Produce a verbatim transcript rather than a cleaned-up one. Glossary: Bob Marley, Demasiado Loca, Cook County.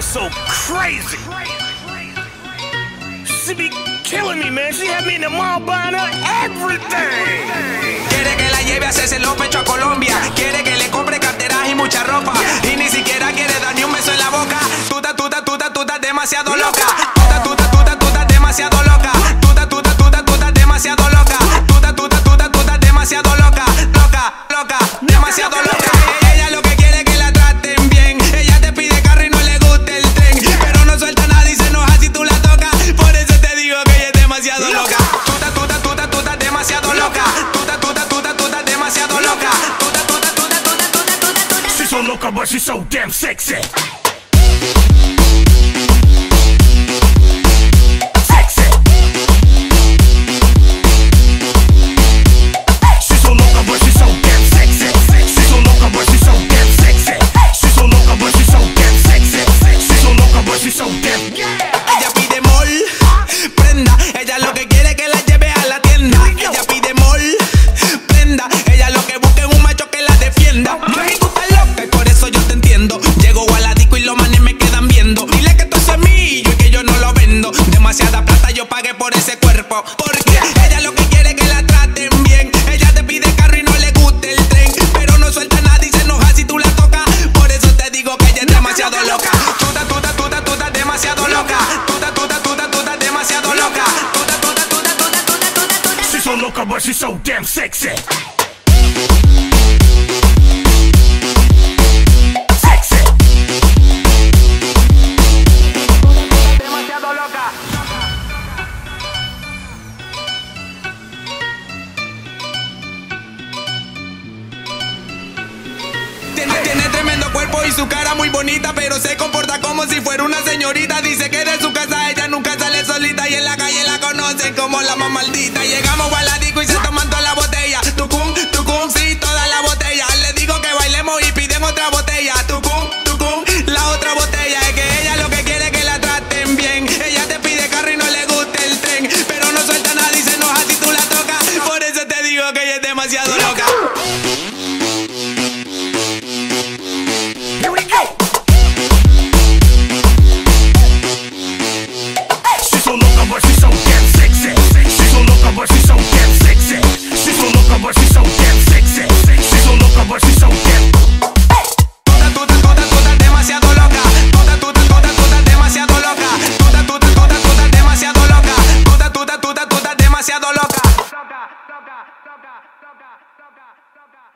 So crazy. She be killing me, man. She had me in the mall buying her everything. Quiere que la lleve a hacerse los pechos a Colombia. Quiere que le compre carteras y mucha ropa. Y ni siquiera quiere dar ni un beso en la boca. Tuta, tuta, tuta, tuta, demasiado loca. Tuta, tuta, tuta, tuta, demasiado loca. Tuta, tuta, tuta, tuta, demasiado loca. Tuta, tuta, tuta, tuta, demasiado loca. Loca, loca, demasiado loca. Ella lo que quiere es que la traten bien. Ella te pide carro y no le gusta el tren. Pero no suelta nada y se enoja si tú la tocas. Por eso te digo que ella es demasiado loca. Tuta, tuta, tuta, tuta, demasiado loca. Tuta, tuta, tuta, tuta, demasiado loca. Tuta, tuta, tuta, tuta, tuta, tuta, tuta. She's so loca, but she's so damn sexy. Demasiada plata yo pagué por ese cuerpo. Porque ella lo que quiere es que la traten bien. Ella te pide carro y no le gusta el tren. Pero no suelta nada y se enoja si tú la tocas. Por eso te digo que ella es demasiado loca. Tuta, tuta, tuta, tuta, demasiado loca. Tuta, tuta, tuta, tuta, demasiado loca. Tuta, tuta, tuta, tuta, tuta, tuta, tuta. She's so loca, but she's so damn sexy. Tiene tremendo cuerpo y su cara muy bonita, pero se comporta como si fuera una señorita. Dice que de su casa ella nunca sale solita y en la calle la conocen como la más maldita. Llegamos a la disco y se toman toda la botella. Tucum, tucum, sí, toda la botella. Le digo que bailemos y piden otra botella. Tucum, tucum, la otra botella. Es que ella lo que quiere es que la traten bien. Ella te pide carro y no le gusta el tren. Pero no suelta nada y se enoja si tú la tocas. Por eso te digo que ella es demasiado loca. Demasiado loca.